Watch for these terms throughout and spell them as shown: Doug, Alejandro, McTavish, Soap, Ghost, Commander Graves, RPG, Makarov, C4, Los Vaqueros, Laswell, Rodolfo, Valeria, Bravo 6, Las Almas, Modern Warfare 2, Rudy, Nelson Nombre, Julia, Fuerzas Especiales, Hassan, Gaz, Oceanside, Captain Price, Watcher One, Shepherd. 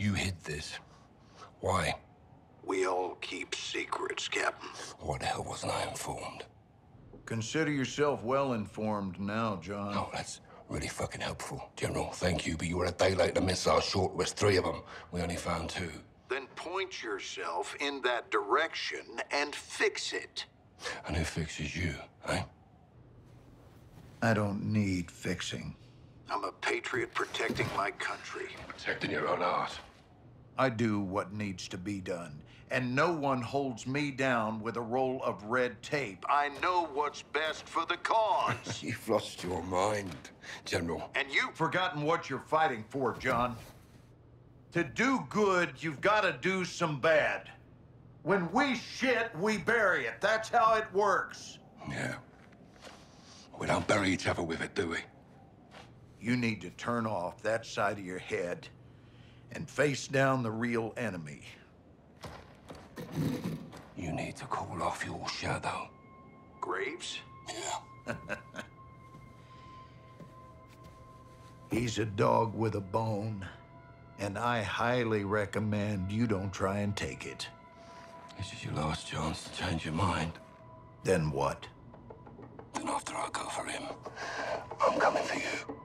You hid this. Why? We all keep secrets, Captain. Why the hell wasn't I informed? Consider yourself well informed now, John. Oh, that's really fucking helpful. General, thank you, but you were a day late to miss our short list. 3 of them. We only found 2. Then point yourself in that direction and fix it. And who fixes you, eh? I don't need fixing. I'm a patriot protecting my country. Protecting your own art. I do what needs to be done. And no one holds me down with a roll of red tape. I know what's best for the cause. You've lost your mind, General. And you've forgotten what you're fighting for, John. To do good, you've got to do some bad. When we shit, we bury it. That's how it works. Yeah. We don't bury each other with it, do we? You need to turn off that side of your head and face down the real enemy. You need to call off your shadow. Graves? Yeah. He's a dog with a bone, and I highly recommend you don't try and take it. This is your last chance to change your mind. Then what? Then after I go for him, I'm coming for you.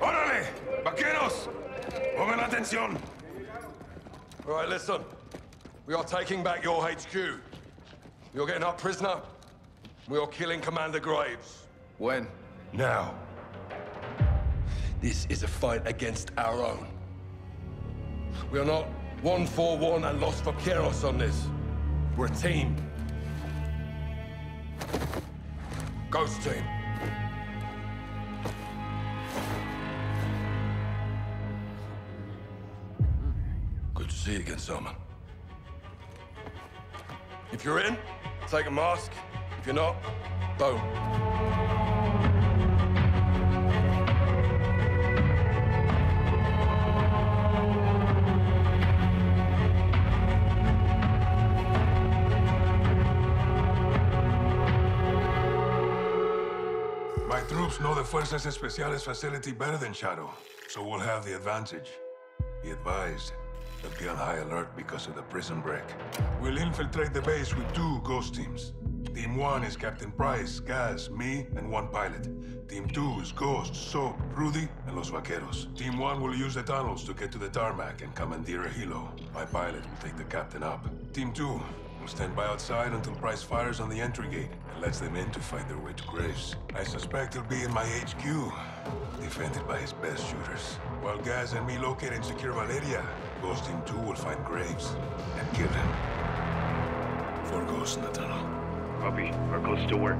Orale, vaqueros, pongan atención. All right, listen. We are taking back your HQ. You're getting our prisoner. We are killing Commander Graves. When? Now. This is a fight against our own. We are not one for one and Los Vaqueros on this. We're a team. Ghost team. Good to see you again, Simon. If you're in, take a mask. If you're not, don't. Know the Fuerzas Especiales facility better than Shadow, so we'll have the advantage. Be advised, but be on high alert because of the prison break. We'll infiltrate the base with 2 ghost teams. Team 1 is Captain Price, Gaz, me, and 1 pilot. Team 2 is Ghost, Soap, Rudy, and Los Vaqueros. Team 1 will use the tunnels to get to the tarmac and commandeer a helo. My pilot will take the captain up. Team 2 will stand by outside until Price fires on the entry gate and lets them in to find their way to Graves. I suspect he'll be in my HQ, defended by his best shooters. While Gaz and me locate and secure Valeria, Ghost Team 2 will find Graves and kill him. 4 ghosts in the tunnel. Copy. Our codes still work.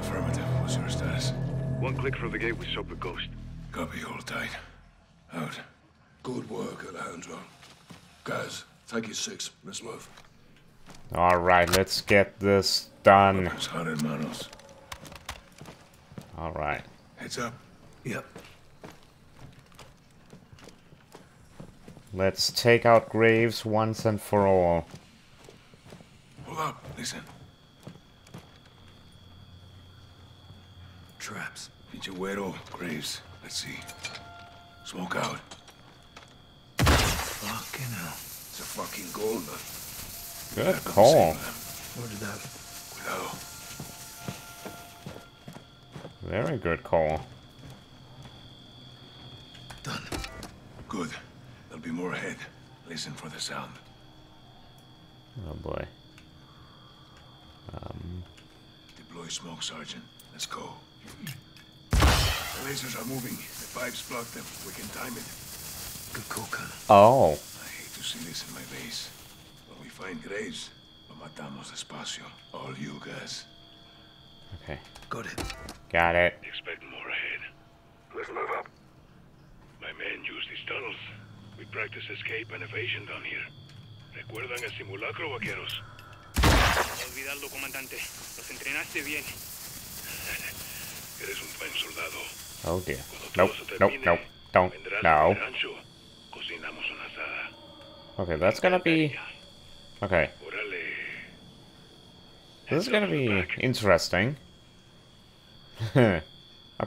Affirmative. What's your status? 1 click from the gate with Soap and Ghost. Copy. Hold tight. Out. Good work, Alejandro. Gaz, take his 6. Let's move. All right, let's get this done. All right. Heads up. Yep. Let's take out Graves once and for all. Hold up. Listen. Traps. Pinchuero, Graves. Let's see. Smoke out. Fucking hell. It's a fucking gold. Good call. Very good call. Done. Good. There'll be more ahead. Listen for the sound. Oh boy. Deploy smoke, Sergeant. Let's go. The lasers are moving. The pipes block them. We can time it. Good call, Colonel. Oh. I hate to see this in my base. Find Graves, but matamos despacio. All you guys. Okay. Got it. Got it. Expect more ahead. Let's move up. My men use these tunnels. We practice escape and evasion down here. Recuerdan el simulacro, vaqueros. Olvidarlo, comandante. Los entrenaste bien. Eres un buen soldado. Oh dear. Nope. Don't. No. Okay, that's gonna be. Okay. This is gonna be interesting. Okay,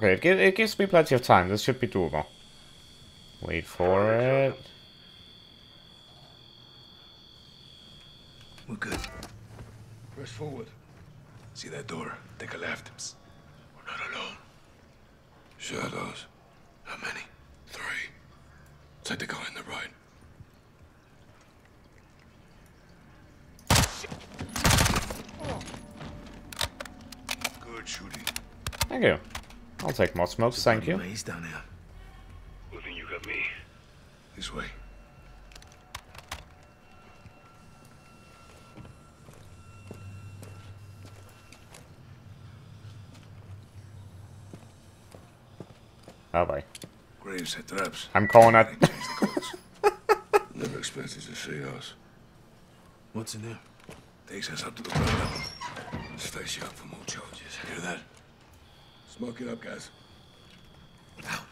it gives me plenty of time. This should be doable. Wait for it. We're good. Press forward. See that door? Take a left. We're not alone. Shadows. How many? Three. Take the guy on the right. Good shooting. Thank you. I'll take more smokes, thank you. He's down here. Well, then you got me. This way. Oh, bye. Graves had traps. I'm calling out. Never expected to see us. What's in there? Takes us up to the ground level. Stay sharp for more charges. Hear that? Smoke it up, guys. Out.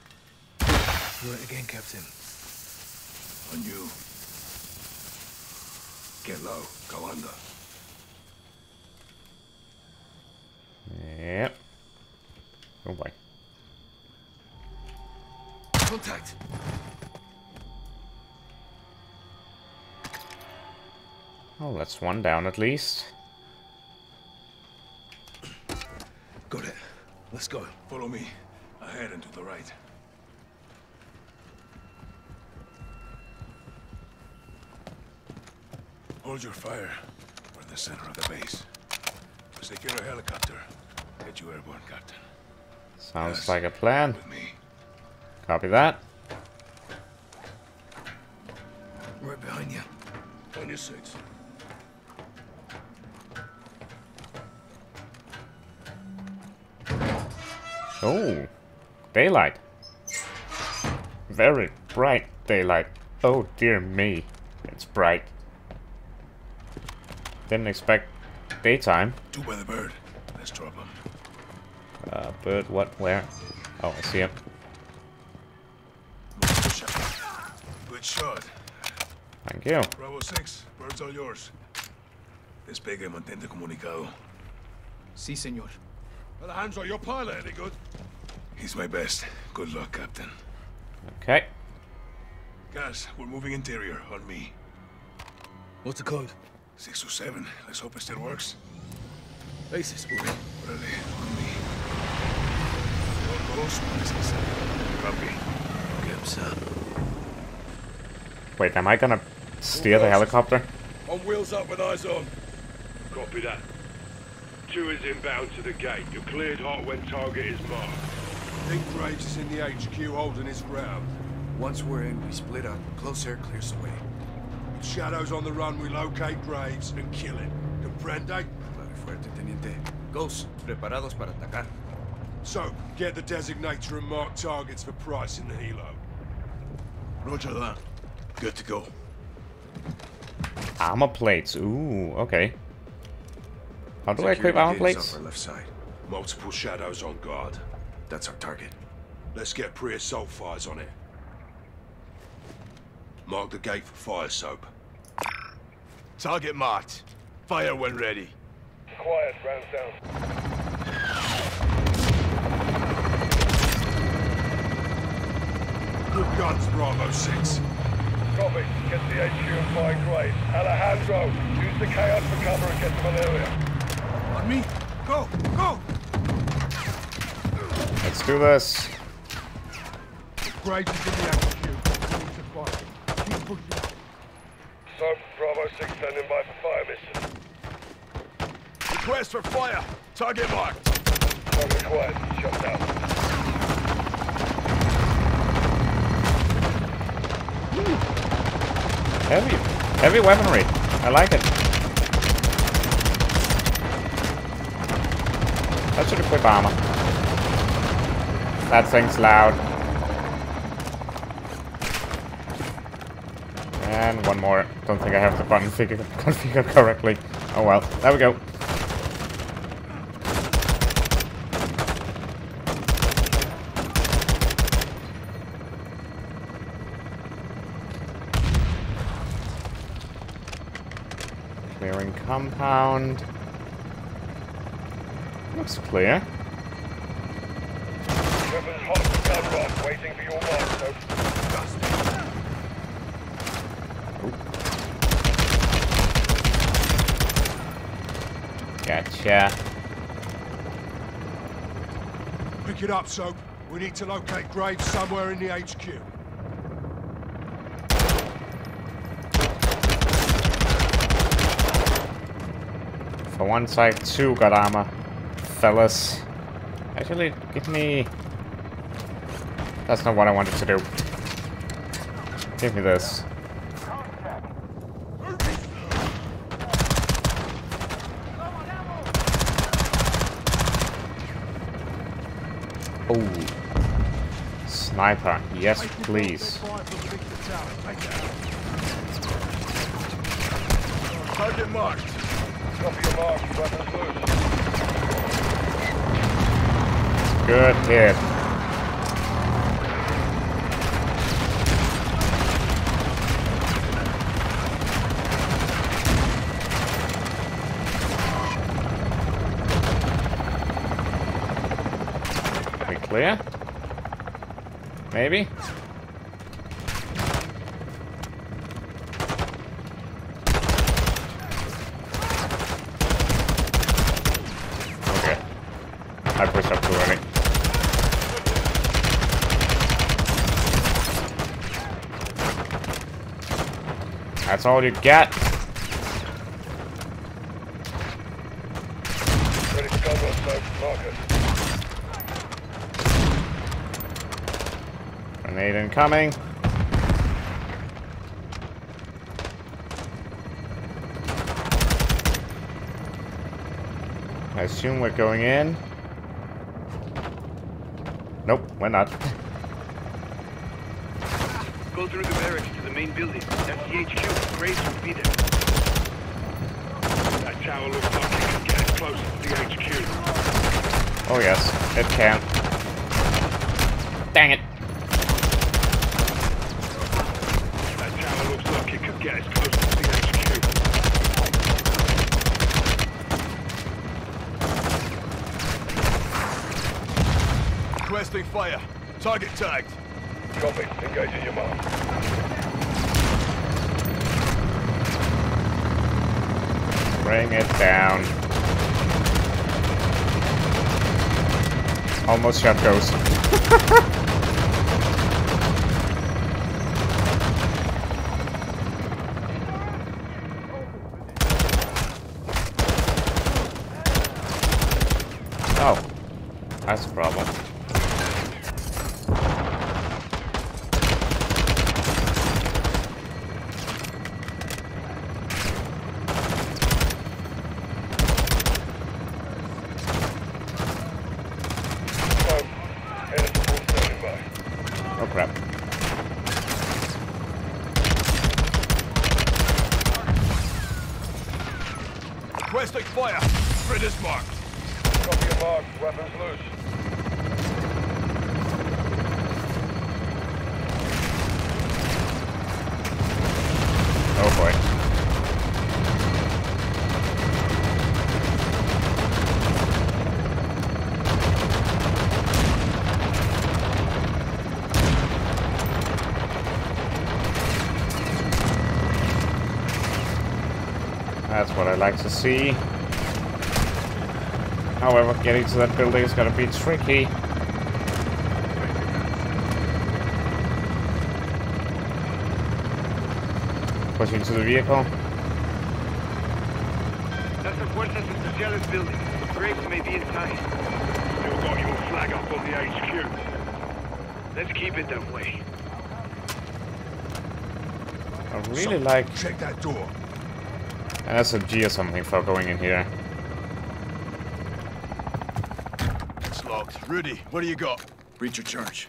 Do it again, Captain. On you. Get low. Go under. Yep. Oh boy. Contact. Oh, that's one down at least. Got it. Let's go. Follow me. Ahead and to the right. Hold your fire. We're in the center of the base. We'll secure a helicopter. Get you airborne, Captain. Sounds like a plan. With me. Copy that. Right behind you. On your six. Oh, daylight. Very bright daylight. Oh dear me, it's bright. Didn't expect daytime. Two by the bird. That's trouble. Bird what, where? Oh, I see him. Good shot. Thank you. Bravo 6, birds are yours. Despegue, mantente comunicado. Sí, señor. Alejandro, your pilot, any good? He's my best. Good luck, Captain. Okay. Gaz, we're moving interior, on me. What's the code? 6 or 7. Let's hope it still works. Basis, we're in. Really, on me. Ghost, copy. Okay, sir. Wait, am I gonna steer the helicopter? On wheels up with eyes on. Copy that. Two is inbound to the gate. You're cleared hot when target is marked. Think Graves is in the HQ holding his ground. Once we're in, we split up. Close air clears the way. With shadows on the run, we locate Graves and kill him. Comprende? Very fuerte, Teniente. Ghost, preparados para atacar. So, get the designator and mark targets for Price in the helo. Roger that. Good to go. Armor plates. Ooh, okay. How do I equip armor plates? Left side. Multiple shadows on guard. That's our target. Let's get pre-assault fires on it. Mark the gate for fire, Soap. Target marked. Fire when ready. Quiet, round down. Good guns, Bravo 6. Copy. Get to the HQ and find Graves. Alejandro, use the chaos for cover and get to Valeria. Me. Go! Go! Let's do this. Graves is in the HQ. Keep pushing. So, Bravo 6 standing by for fire mission. Request for fire. Target marked. Target quiet. Shut down. Heavy weaponry. I like it. That should equip armor. That thing's loud. And one more. Don't think I have the button configured correctly. Oh well. There we go. Clearing compound. That's clear. Gotcha. Pick it up, Soap. We need to locate Graves somewhere in the HQ. For once, I too got armor, fellas. Actually, give me... That's not what I wanted to do. Give me this. Oh, sniper! Yes, please. Target marked. Good hit. We clear? Maybe? That's all you get. Ready to go, market. Grenade incoming. I assume we're going in. Nope, we're not. Go through the barracks to the main building. That's the HQ. Graves will be there. That tower looks like it can get as close to the HQ. Oh yes, it can. Dang it! That tower looks like it could get as close to the HQ. Requesting fire. Target tagged. Copy. Engage at your mark. Bring it down. Almost shot Ghost. Oh, that's a problem. Like to see. However, getting to that building is going to be tricky. Pushing to the vehicle. That's the Fuerzas Especiales building. The Graves may be inside. Still got your flag up on the HQ. Let's keep it that way. I really like... Check that door. An SMG or something for going in here. It's locked. Rudy, what do you got? Breach of charge.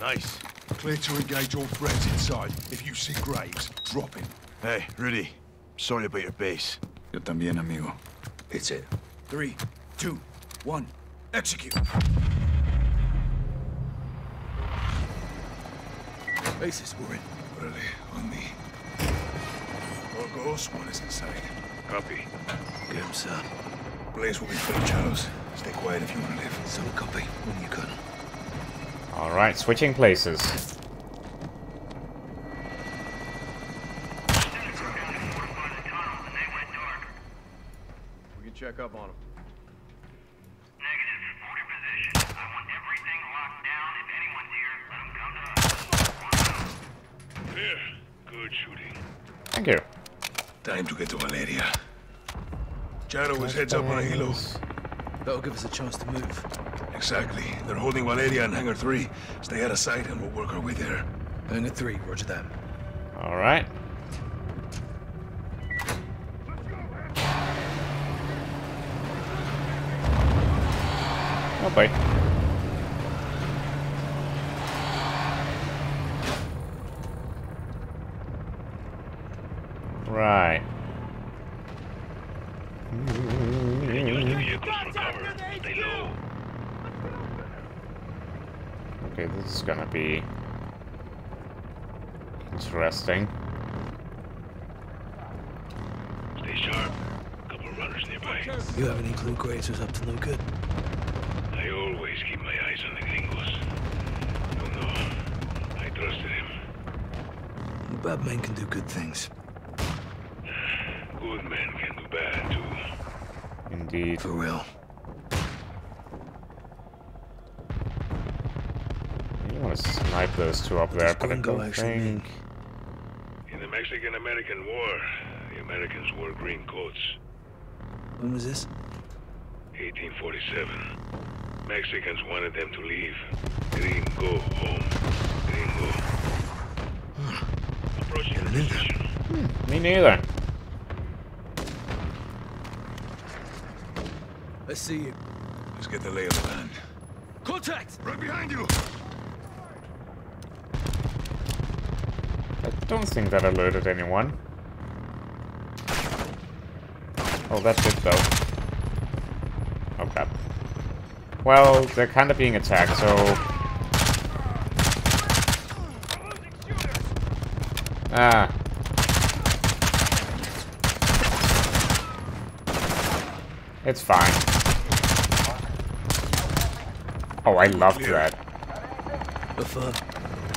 Nice. Clear to engage all threats inside. If you see Graves, drop him. Hey, Rudy. Sorry about your base. Yo también, amigo. It's it. 3, 2, 1. Execute. Bases were in. Really, on me. Ghost One is inside. Copy. Get him, sir. Blaze will be French house. Stay quiet if you want to live. So copy when you can. Alright, switching places. We can check up on them. Thank you. Time to get to Valeria. Jaro was heads up on a helo. That'll give us a chance to move. Exactly. They're holding Valeria in Hangar 3. Stay out of sight and we'll work our way there. Hangar 3, roger that. Alright. Oh, bye. Right. Okay, this is gonna be interesting. Stay sharp. Couple of runners nearby. You have any clue Graves was up to no good? I always keep my eyes on the gringos. No, I trusted him. Bad men can do good things. Good men can do bad, too. Indeed. For real. You want to snipe those two up there, but I don't think... In the Mexican-American War, the Americans wore green coats. When was this? 1847. Mexicans wanted them to leave. Green go home. Green go. Approaching the position. Me neither. I see you. Let's get the lay of the land. Contact! Right behind you! I don't think that alerted anyone. Oh, that's it though. Oh crap. Well, they're kind of being attacked, so... Ah. It's fine. Oh, I love that.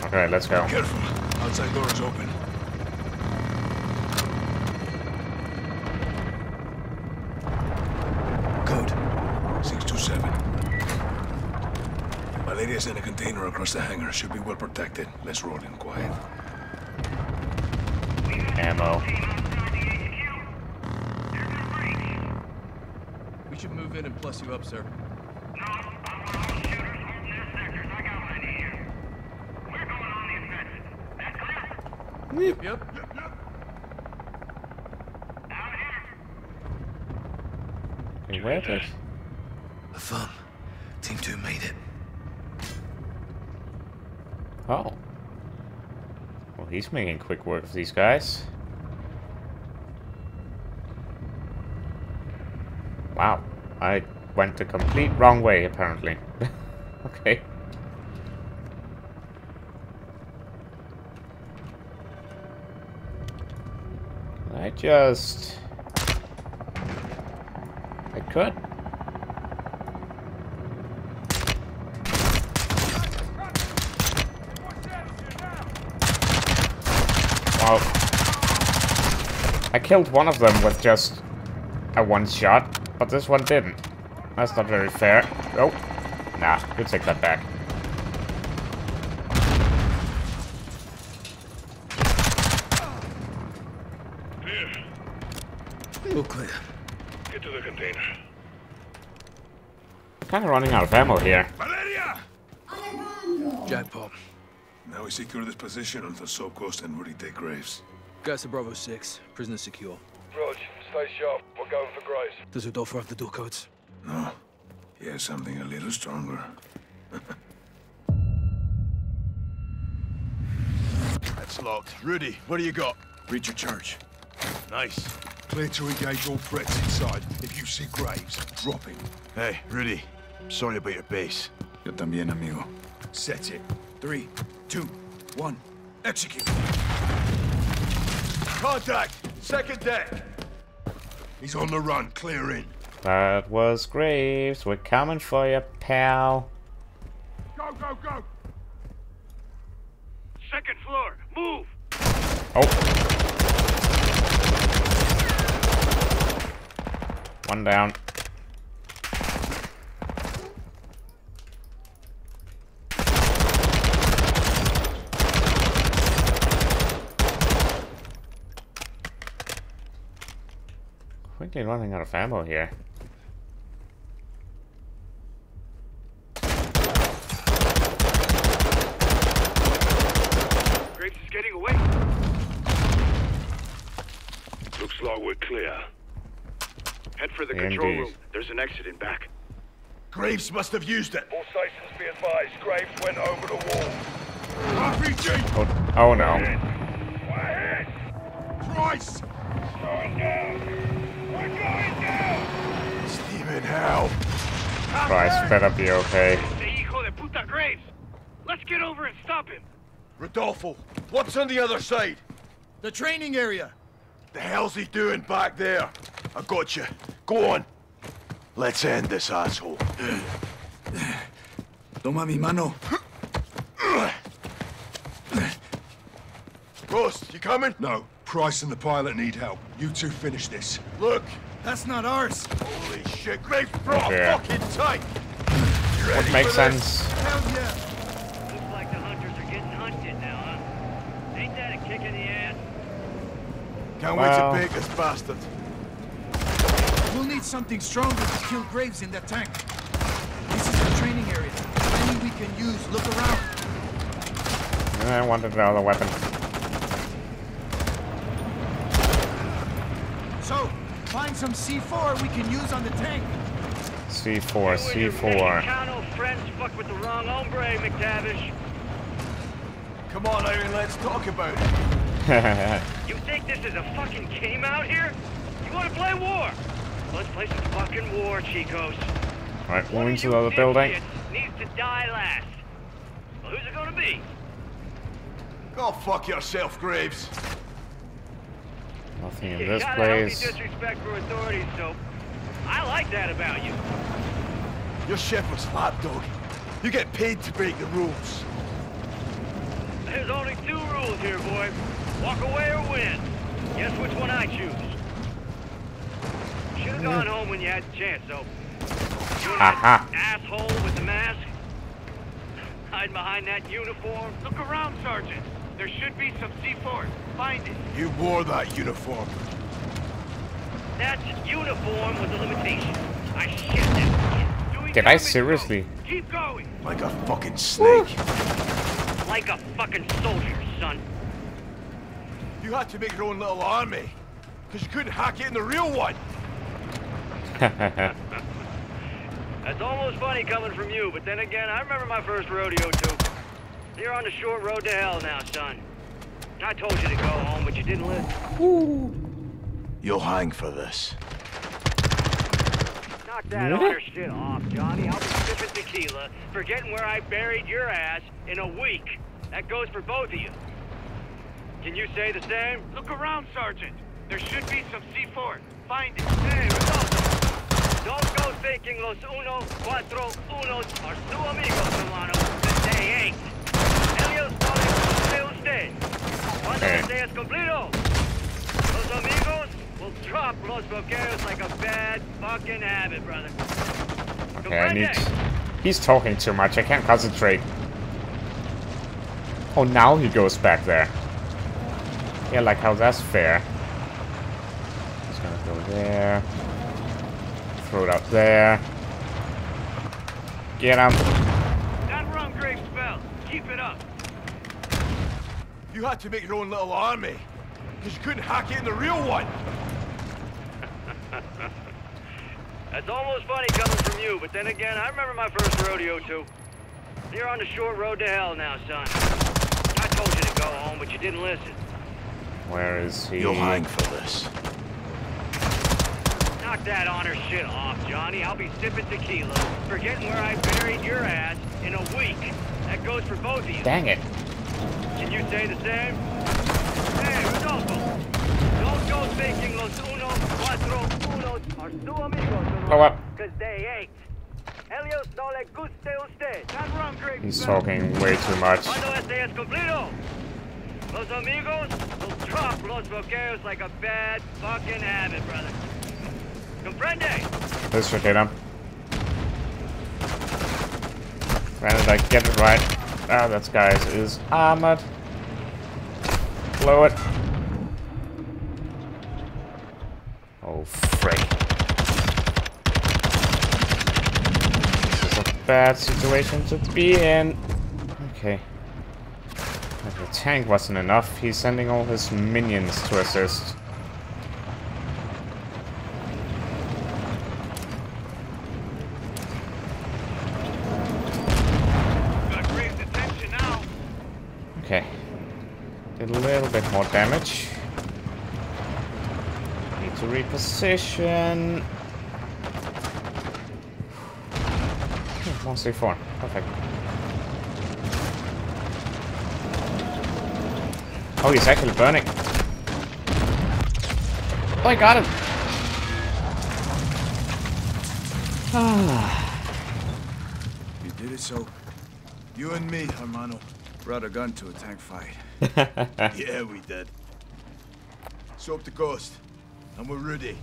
Okay, let's go. Careful. Outside door is open. Code 627. Valeria's in a container across the hangar. Should be well protected. Let's roll in quiet. Ammo. We should move in and plus you up, sir. Yep, yep. Hey, where is it? The farm. Team 2 made it. Oh. Well, he's making quick work of these guys. Wow. I went the complete wrong way, apparently. Okay. I could. Wow. I killed one of them with just a one shot, but this one didn't. That's not very fair. Oh. Nah, we'll take that back. Clear. Get to the container. Kind of running out of ammo here. Valeria! Jackpot. Now we secure this position until Soap, Ghost, and Rudy take Graves. Guys to Bravo 6. Prisoner secure. Rog, stay sharp. We're going for Graves. Does Rodolfo have the door codes? No. He has something a little stronger. That's locked. Rudy, what do you got? Breach of charge. Nice. Clear to engage all threats inside. If you see Graves, drop him. Hey, Rudy. Sorry about your base. Yo también, amigo. Set it. 3, 2, 1. Execute. Contact! Second deck! He's on the run. Clear in. That was Graves. We're coming for you, pal. Go, go, go. Second floor. Move. Oh. One down. Quickly running out of ammo here. Graves is getting away. Looks like we're clear. Head for the control room. There's an exit in back. Graves must have used it. All stations be advised. Graves went over the wall. RPG! Oh, oh no. Price! Going down! We're going down! Steven, help! Price better be okay. Hijo de puta, Graves! Let's get over and stop him! Rodolfo, what's on the other side? The training area! The hell's he doing back there? I got you. Go on. Let's end this asshole. Toma mi mano. Ghost, you coming? No. Price and the pilot need help. You two finish this. Look, that's not ours. Holy shit, Graves brought a fucking tank. Would make sense. Hell yeah. Looks like the hunters are getting hunted now, huh? Ain't that a kick in the ass? Can't wait to bake this bastard. We'll need something stronger to kill Graves in that tank. This is the training area. Any we can use, look around. I wanted another weapon. So, find some C4 we can use on the tank. C4, C4. Channel friends fuck with the wrong hombre, McTavish. Come on, Aaron, let's talk about it. You think this is a fucking game out here? You want to play war? Let's play some fucking war, chicos. Alright, wounds to the other building. Needs to die last. Well, who's it gonna be? Go fuck yourself, Graves. Nothing in this place. You disrespect for authorities, so I like that about you. Your Shepherd's lapdog. You get paid to break the rules. There's only two rules here, boy. Walk away or win. Guess which one I choose. Should've gone home when you had the chance, so. Asshole with the mask. Hide behind that uniform. Look around, Sergeant. There should be some C4. Find it. You wore that uniform. That uniform was a limitation. I shit that. Did I seriously? Keep going. Like a fucking snake. Like a fucking soldier, son. You had to make your own little army. Because you couldn't hack it in the real one. That's almost funny coming from you, but then again, I remember my first rodeo, too. You're on the short road to hell now, son. I told you to go home, but you didn't listen. Ooh. You'll hang for this. Knock that other shit off, Johnny. I'll be sipping tequila, forgetting where I buried your ass in a week. That goes for both of you. Can you say the same? Look around, Sergeant. There should be some C4. Find it. Hey, Rodolfo. Don't go thinking los uno, cuatro, unos are su amigos, hermano. They ain't. Okay. Los amigos will drop Los Vaqueros like a bad fucking habit, brother. Okay, I need... He's talking too much. I can't concentrate. Oh, now he goes back there. Yeah, like how that's fair. Just gonna go there. Throw it out there. Get him. That wrong grave spell. Keep it up. You had to make your own little army, because you couldn't hack it in the real one. That's almost funny coming from you, but then again, I remember my first rodeo, too. You're on the short road to hell now, son. I told you to go home, but you didn't listen. Where is he? You'll hang for this. Knock that honor shit off, Johnny. I'll be sipping tequila, forgetting where I buried your ass in a week. That goes for both of you. Dang it. Can you say the same? Hey, Rodolfo, don't go Oh, wow. He's talking way too much. Los amigos will drop Los Vaqueros like a bad fucking habit, brother. Comprende? Let's check it out. Man, did I get it right? Ah, that guy is armored. Blow it. Oh, frick. This is a bad situation to be in. Okay. If the tank wasn't enough, he's sending all his minions to assist. Got Graves' attention now. Okay. Did a little bit more damage. Need to reposition. Oh, 1C4. Perfect. Oh, he's actually burning. Oh, I got him. Ah. You did it, Soap. You and me, hermano, brought a gun to a tank fight. Yeah, we did. Soap to Ghost. I'm with Rudy.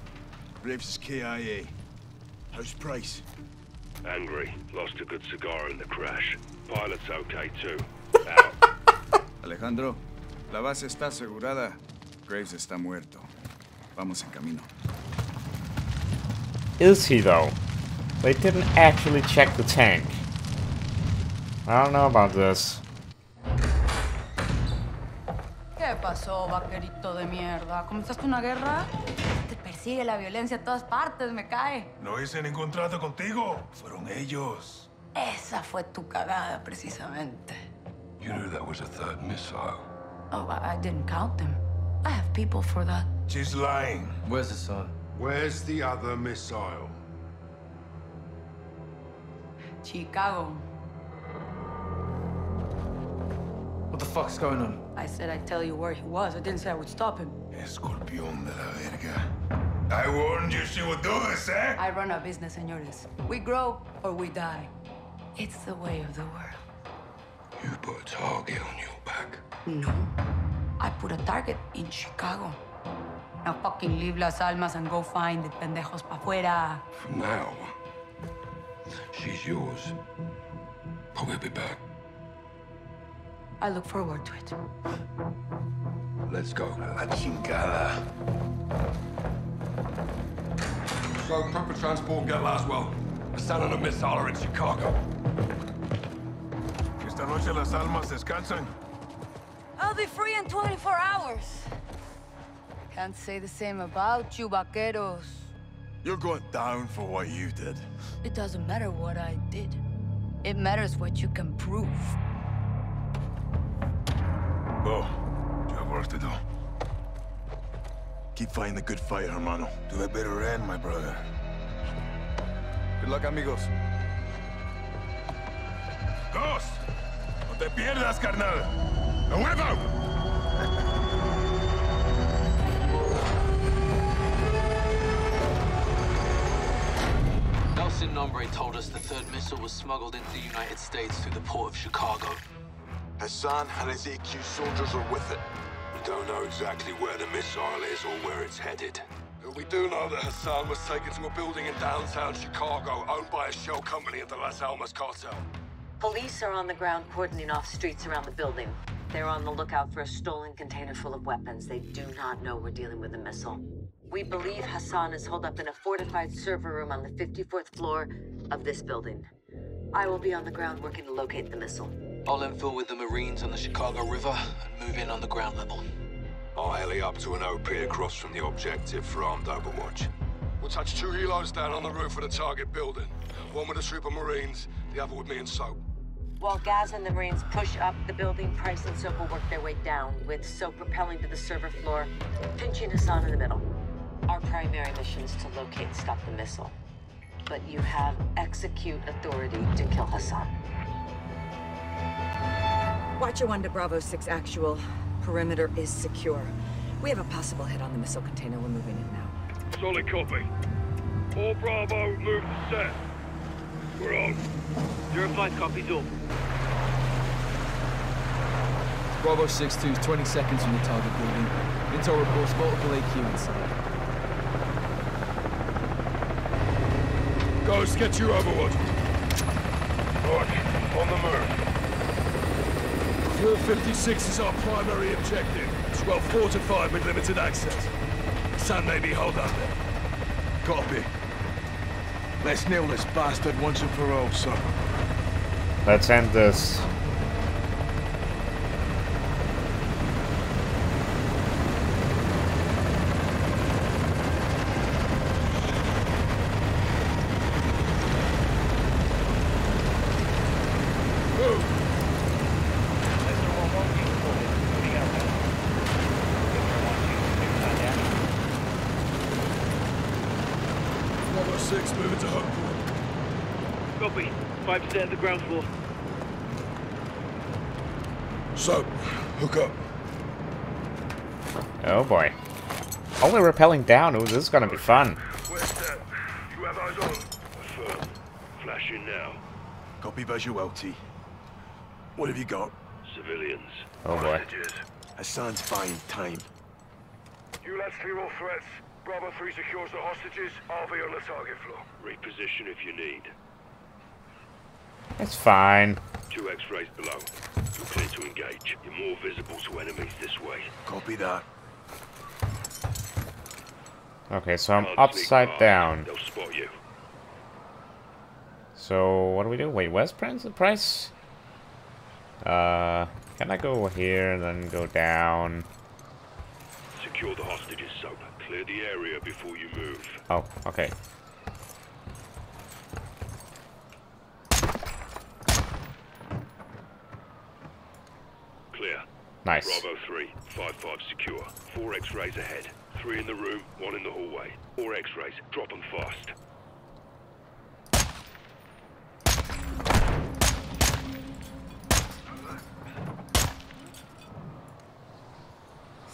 Graves is KIA. How's Price? Angry. Lost a good cigar in the crash. Pilot's okay, too. Out. Alejandro? La base está asegurada. Graves está muerto. Vamos en camino. Is he though? They didn't actually check the tank. I don't know about this. ¿Qué pasó, vaquerito de mierda? ¿Comenzaste una guerra? Te persigue la violencia a todas partes, me cae. No hice ningún trato contigo. Fueron ellos. Esa fue tu cagada, precisamente. You knew that was a third missile. Oh, I didn't count them. I have people for that. She's lying. Where's the sun? Where's the other missile? Chicago. What the fuck's going on? I said I'd tell you where he was. I didn't say I would stop him. Escorpión de la verga. I warned you she would do this, eh? I run a business, señores. We grow or we die. It's the way of the world. You put a target on your back. No. I put a target in Chicago. Now fucking leave Las Almas and go find the pendejos pa' fuera. From now, she's yours. But we'll be back. I look forward to it. Let's go. La chingada. So, proper transport and get Laswell. Hassan and a missile are in Chicago. Esta noche Las Almas descansan. I'll be free in 24 hours. Can't say the same about you, vaqueros. You're going down for what you did. It doesn't matter what I did. It matters what you can prove. Bo, you have work to do. Keep fighting the good fight, hermano. To the bitter end, my brother. Good luck, amigos. Ghost! No te pierdas, carnal! ¡A huevo! Nelson Nombre told us the third missile was smuggled into the United States through the port of Chicago. Hassan and his EQ soldiers are with it. We don't know exactly where the missile is or where it's headed. But we do know that Hassan was taken to a building in downtown Chicago owned by a shell company of the Las Almas cartel. Police are on the ground cordoning off streets around the building. They're on the lookout for a stolen container full of weapons. They do not know we're dealing with a missile. We believe Hassan is holed up in a fortified server room on the 54th floor of this building. I will be on the ground working to locate the missile. I'll infill with the Marines on the Chicago River and move in on the ground level. I'll heli up to an OP across from the objective for armed overwatch. We'll touch two helos down on the roof of the target building. One with a troop of Marines, the other with me and Soap. While Gaz and the Marines push up the building, Price and Soap will work their way down, with Soap propelling to the server floor, pinching Hassan in the middle. Our primary mission is to locate and stop the missile. But you have execute authority to kill Hassan. Watcher One to Bravo 6 actual. Perimeter is secure. We have a possible hit on the missile container. We're moving in now. Solid copy. All Bravo, move to set. We're on. Your flight copies all. Bravo 6-2 is 20 seconds from the target building. Intel reports multiple AQ inside. Ghost, get you overwatch. Right, on the move. Fuel 56 is our primary objective. It's well fortified with limited access. Sun Navy, hold up there. Copy. Let's nail this bastard once and for all, son. Let's end this. At the ground floor. So, hook up. Oh boy. Only rappelling down. Oh, this is gonna be fun. Where's that? You have eyes on. Affirm. Flash in now. Copy visual LT. What have you got? Civilians. Oh boy. Hassan's buying time. You let's clear all threats. Bravo 3 secures the hostages. RV on the target floor. Reposition if you need. It's fine. Two X-rays below. You're clear to engage. You're more visible to enemies this way. Copy that. Okay, so I'm upside down. They'll spot you. So what do we do? Wait, where's Price? Can I go here and then go down? Secure the hostages, Soap. Clear the area before you move. Oh, okay. Nice. Bravo 3, 5-5 secure. 4 X-rays ahead. 3 in the room, 1 in the hallway. 4 X-rays, drop them fast.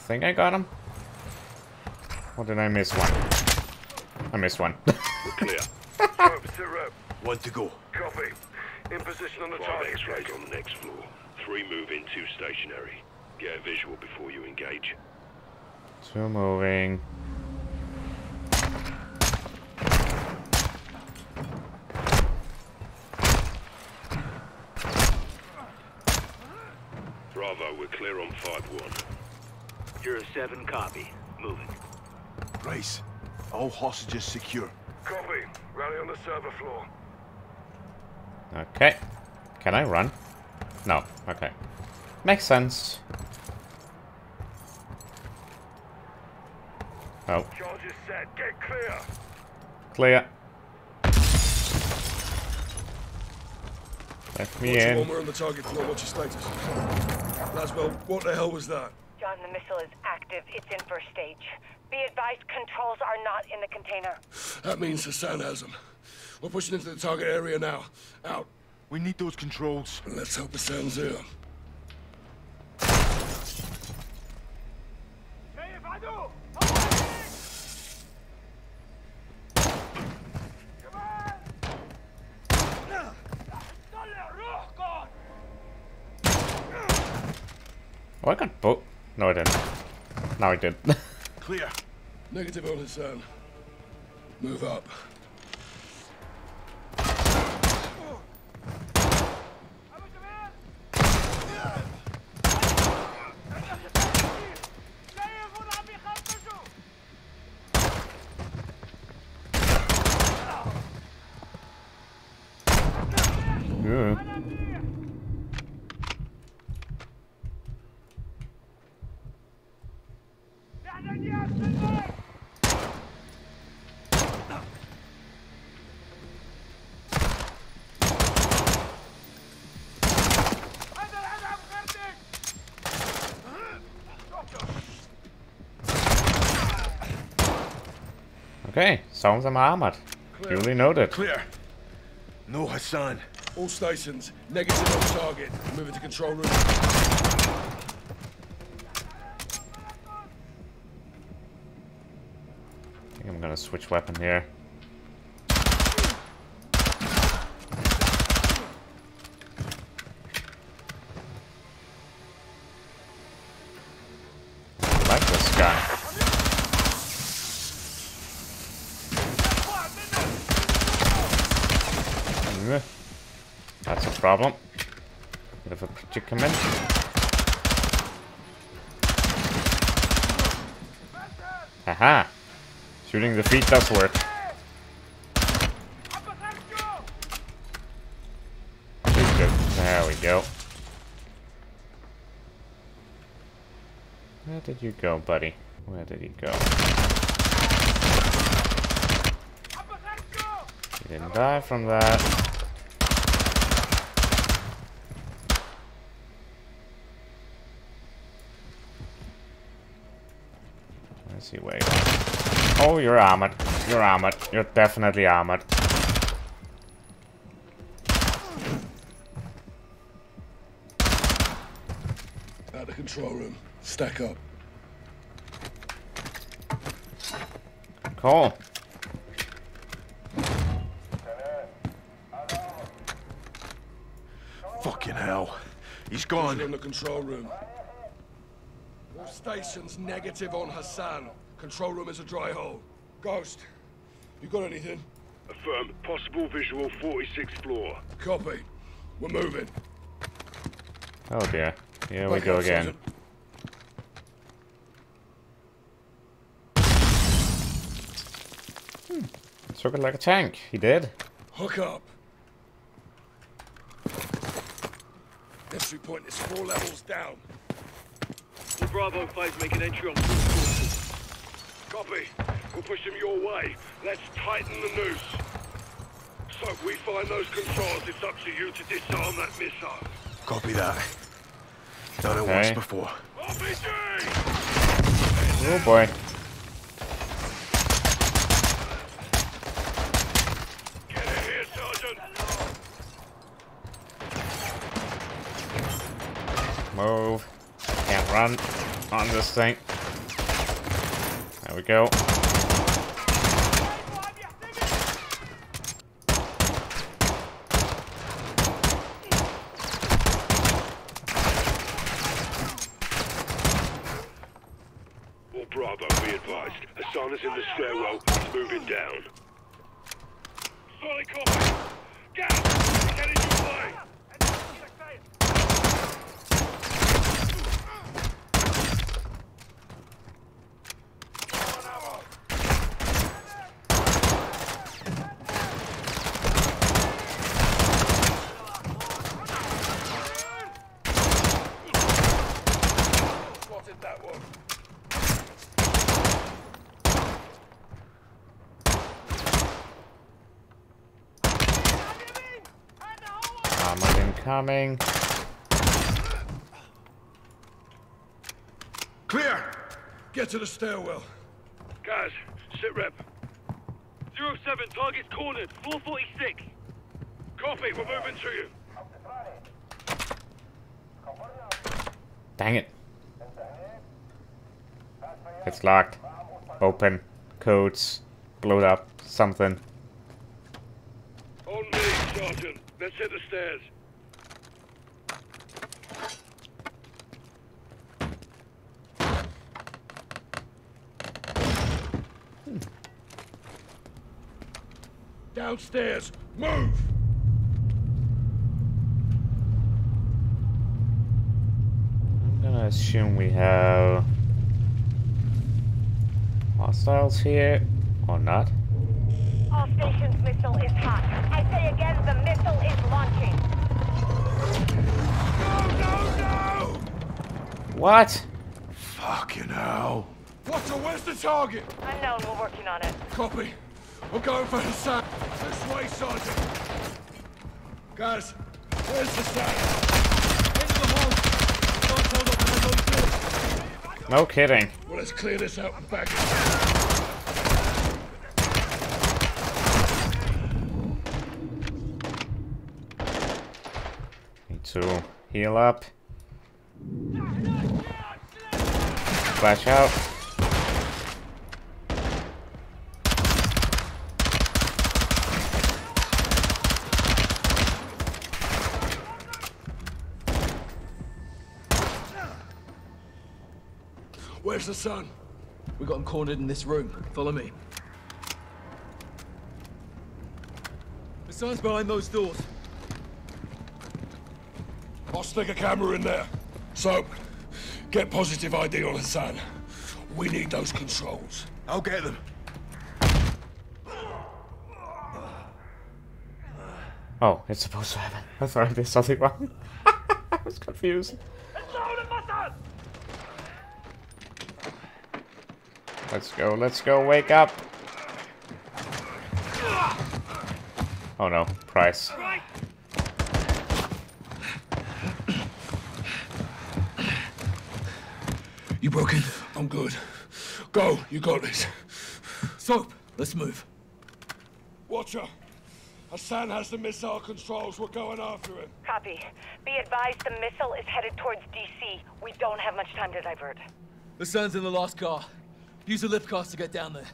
Think I got him? Or did I miss one? I missed one. We're clear. Rope. One to go. Copy. In position on the target. 5 X-rays on the next floor. 3 move in, 2 stationary. Get a visual before you engage. 2 moving. Bravo, we're clear on 5-1. You're a 7 copy. Moving. Grace, all hostages secure. Copy. Rally on the server floor. Okay. Can I run? No. Okay. Makes sense. Oh. Charge is set. Get clear. Clear. Let me in. We're on the target floor. What's your status? Laswell, what the hell was that? John, the missile is active. It's in first stage. Be advised, controls are not in the container. That means Hassan has them. We're pushing into the target area now. Out. We need those controls. Let's hope it sounds here. Oh, I got both. No, I didn't. Now I did. Clear. Negative on his own. Move up. Okay, sounds armored. Duly noted. Clear. No Hassan. All stations, negative on target. Move it to control room. I think I'm gonna switch weapon here. I like this guy. That's a problem. Bit of a predicament. Haha. Shooting the feet does work. There we go. Where did you go, buddy? Where did he go? He didn't die from that. Way. Oh, you're armored. You're armored. You're definitely armored. At the control room. Stack up. Cool. Fucking hell. He's gone. In the control room. All stations negative on Hassan. Control room is a dry hole. Ghost, you got anything? Affirm. Possible visual 46th floor. Copy. We're moving. Oh dear. Here we go again. Took it like a tank. He did. Hook up. Entry point is 4 levels down. Will Bravo 5 make an entry on full forces? Copy. We'll push them your way. Let's tighten the noose. So if we find those controls, it's up to you to disarm that missile. Copy that. Done it once before. Oh boy. Get in here, Sergeant. Move. Can't run on this thing. There we go. Well, Bravo, be advised. Hassan is in the stairwell. He's moving down. Solid copy. Gaz, get in your way. Coming. Clear! Get to the stairwell. Guys, sit rep. 07, target's cornered. 446. Copy, we're moving to you. Dang it. It's locked. Open. Codes. Blow it up. Something. On me, Sergeant. Let's hit the stairs. Downstairs, move! I'm gonna assume we have hostiles here, or not. Our station's missile is hot. I say again, the missile is launching. No, no, no! What? Fucking hell. Watcher, where's the target? Unknown, we're working on it. Copy. We're going for Hassan. This way, Sergeant. Guys, where's Hassan? Into the hole. Don't hold up the hole too. No kidding. Well, let's clear this out and back it. Need to heal up. Flash out. Where's Hassan? We got him cornered in this room. Follow me. Hassan's behind those doors. I'll stick a camera in there. So, get positive ID on Hassan. We need those controls. I'll get them. Oh, it's supposed to happen. I'm sorry, there's something wrong. I was confused. Let's go, wake up! Oh no, Price. You broken? I'm good. Go, you got this. Soap, let's move. Watcher, Hassan has the missile controls. We're going after him. Copy. Be advised the missile is headed towards DC. We don't have much time to divert. Hassan's in the last car. Use the lift cars to get down there.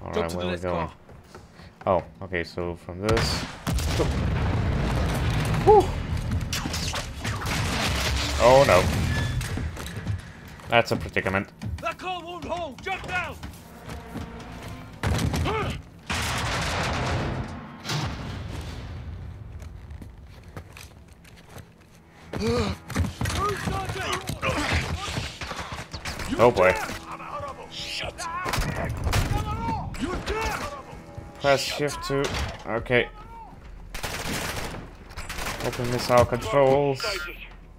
All right, where are we going? Oh, okay, so from this... Woo. Oh no. That's a predicament. That car won't hold! Jump down! Oh boy. Shit. Press shift to... Okay. Open missile controls.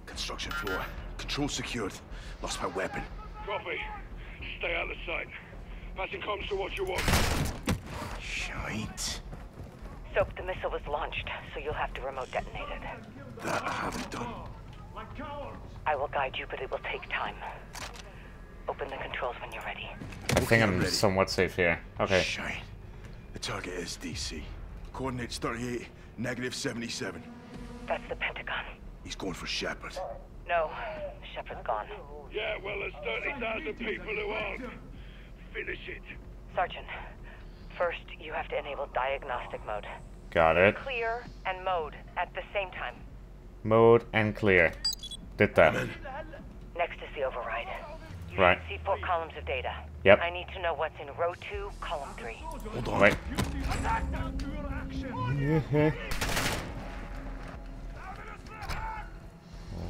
Construction floor. Control secured. Lost my weapon. Copy. Stay out of sight. Passing comms to Watcher One. Shite. Soap, the missile was launched, so you'll have to remote detonate it. That I haven't done. I will guide you, but it will take time. Open the controls when you're ready. I think I'm somewhat safe here. Okay. Shite. The target is DC. Coordinates 38, negative 77. That's the Pentagon. He's going for Shepherd. No, Shepherd's gone. Yeah, well, there's 30,000 people who aren't. Finish it. Sergeant, first you have to enable diagnostic mode. Got it. Clear and mode at the same time. Mode and clear. Did that. Next is the override. You right. See 4 columns of data. Yep. I need to know what's in row 2, column 3. Hold on. Wait.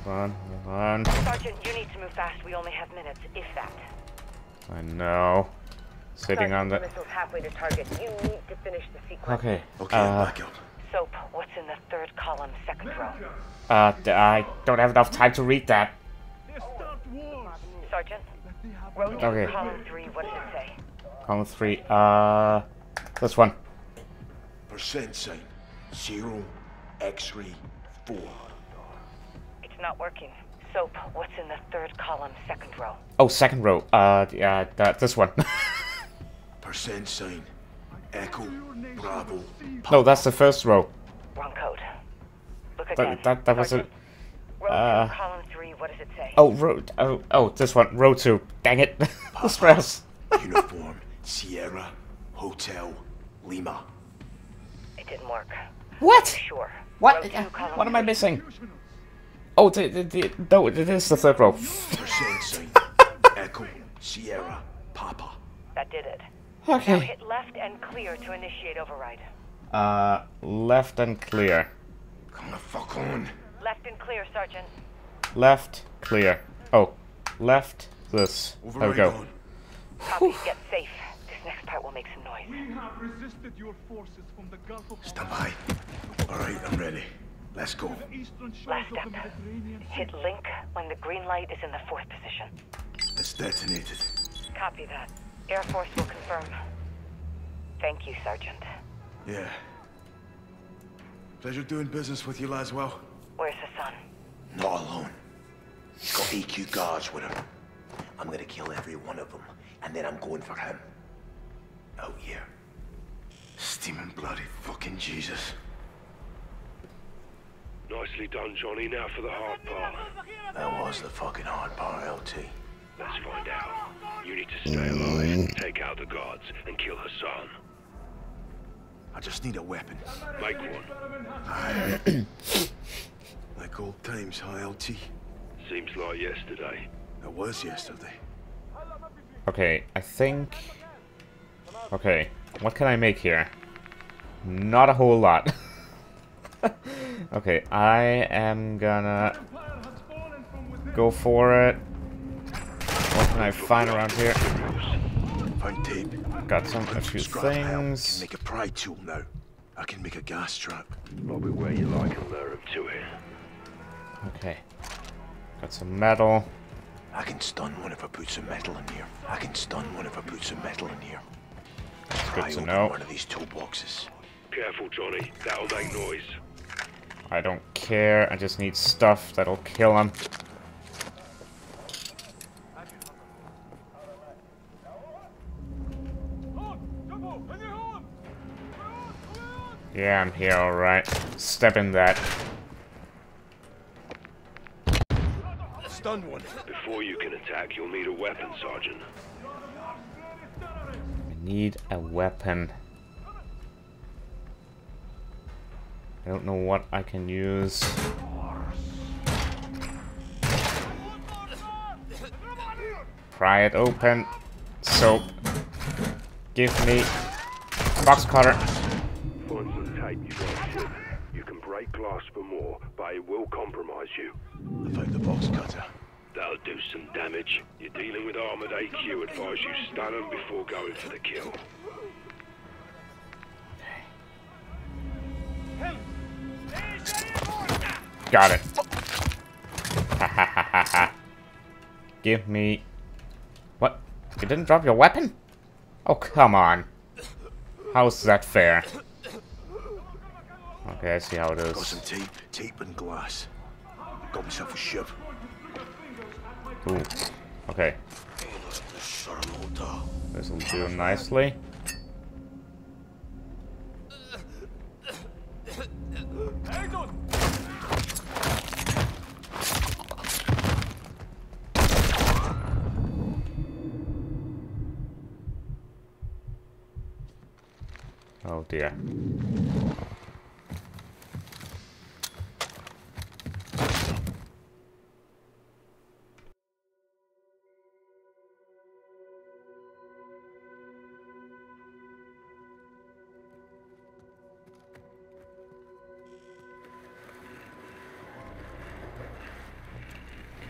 Hold on. Sergeant, you need to move fast. We only have minutes, if that. I know. Sitting Sergeant, on the missiles halfway to target. You need to finish the sequence. Okay. Okay. Back up. Soap, what's in the 3rd column, 2nd row? I don't have enough time to read that. Sergeant, row 2, okay. Column 3. What does it say? Column 3. This one. Percent sign 0 X-ray 4. Not working. Soap, what's in the 3rd column, 2nd row? Oh, 2nd row. Yeah, this one. Percent sign, Echo, Bravo. No, that's the 1st row. Wrong code. Look again. That was a. Row 2, column 3. What does it say? Oh, this one, row 2. Dang it. Stress. Uniform, Sierra, Hotel, Lima. It didn't work. What? Sure. What? What am I missing? Oh, no, it is the 3rd row. Echo, Sierra, Papa. That did it. Okay. Now hit left and clear to initiate override. Left and clear. Come the fuck on. Left and clear, Sergeant. Left, clear. Oh, left, this. There we go. Copy, get safe. This next part will make some noise. We have resisted your forces from the Gulf of... Stand by. Alright, I'm ready. Let's go. Last step. Hit link when the green light is in the 4th position. It's detonated. Copy that. Air Force will confirm. Thank you, Sergeant. Yeah. Pleasure doing business with you, Laswell. Where's Hassan? Not alone. He's got EQ guards with him. I'm gonna kill every one of them, and then I'm going for him. Out here. Steaming bloody fucking Jesus. Nicely done, Johnny. Now for the hard part. That was the fucking hard part, LT. Let's find out. You need to stay alive, take out the guards, and kill Hassan. I just need a weapon. Make one. Like old times, huh, LT? Seems like yesterday. That was yesterday. Okay, I think... Okay, what can I make here? Not a whole lot. Okay, I am gonna go for it. What can I find around here? Got some a few things. Make a pry tool now. I can make a gas trap. Lobby where you like, I'll to it. Okay. Got some metal. I can stun one if I put some metal in here. That's good to know. One of these toolboxes. Careful, Johnny. That'll make noise. I don't care. I just need stuff that'll kill him. Yeah, I'm here, alright. Step in that. Stun one. Before you can attack, you'll need a weapon, Sergeant. I need a weapon. I don't know what I can use. Pry it open. Soap. Give me box cutter. You can break glass for more, but it will compromise you. I found the box cutter. That'll do some damage. You're dealing with armored AQ. Advise you stun them before going for the kill. Okay. Got it. Ha ha ha ha ha. Give me... What? You didn't drop your weapon? Oh, come on. How's that fair? Okay, I see how it is. Got some tape and glass. Got myself a ship. Ooh. Okay. This will do nicely. Oh dear.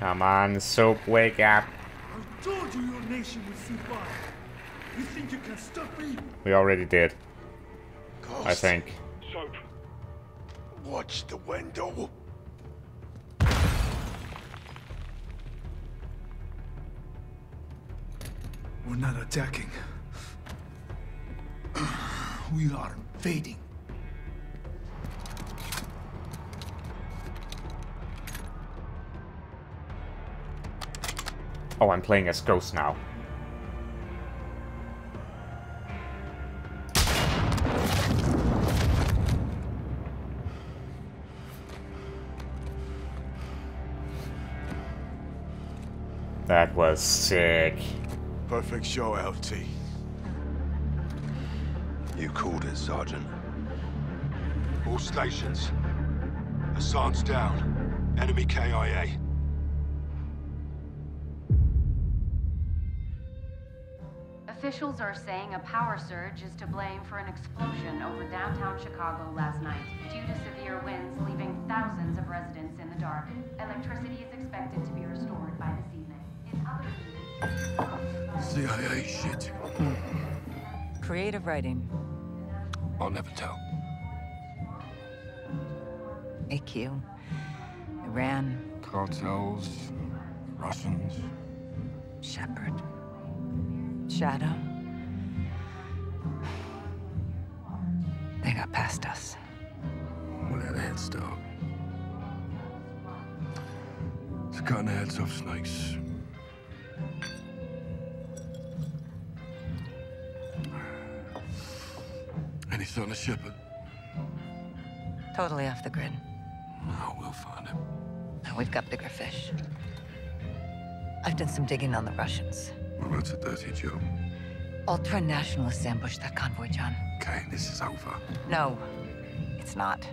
Come on, Soap, wake up. I told you your nation would survive. You think you can stop me? We already did. Ghost. I think. Soap. Watch the window. We're not attacking. We are invading. Oh, I'm playing as Ghost now. That was sick. Perfect show, LT. You called it, Sergeant. All stations. Hassan's down. Enemy KIA. Officials are saying a power surge is to blame for an explosion over downtown Chicago last night due to severe winds leaving thousands of residents in the dark. Electricity is expected to be restored by this evening. In other news... CIA shit. Creative writing. I'll never tell. AQ. Iran. Cartels. Russians. Shepherd. Shadow. They got past us. We'll have a head start. It's cutting the heads off snakes. Any sign of Shepherd? Totally off the grid. Oh, we'll find him. No, we've got bigger fish. I've done some digging on the Russians. Well, that's a dirty job. Ultra-nationalists ambushed that convoy, John. Okay, this is over. No, it's not.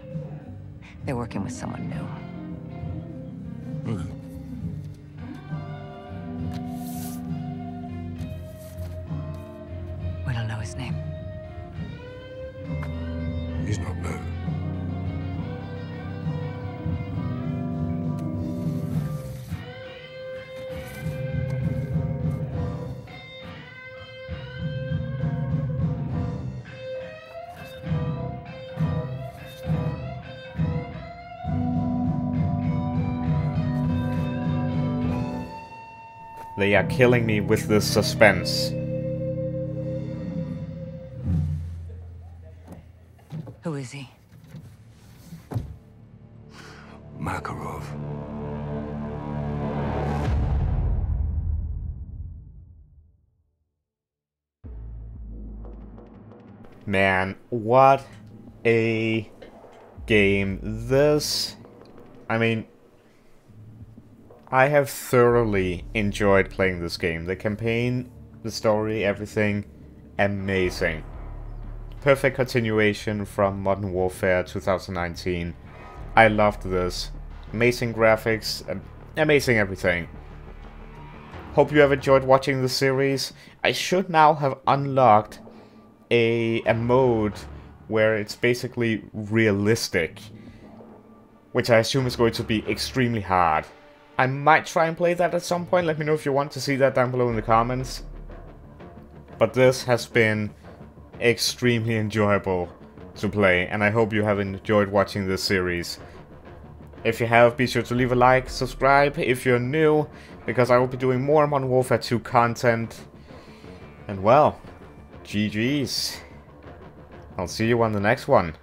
They're working with someone new. Really? He's not mad. They are killing me with this suspense. Who is he? Makarov. Man, what a game this. I mean, I have thoroughly enjoyed playing this game. The campaign, the story, everything, amazing. Perfect continuation from Modern Warfare 2019. I loved this. Amazing graphics, amazing everything. Hope you have enjoyed watching the series. I should now have unlocked a mode where it's basically realistic, which I assume is going to be extremely hard. I might try and play that at some point. Let me know if you want to see that down below in the comments. But this has been extremely enjoyable to play, and I hope you have enjoyed watching this series. If you have, be sure to leave a like, subscribe if you're new, because I will be doing more Modern Warfare 2 content. And well, GG's. I'll see you on the next one.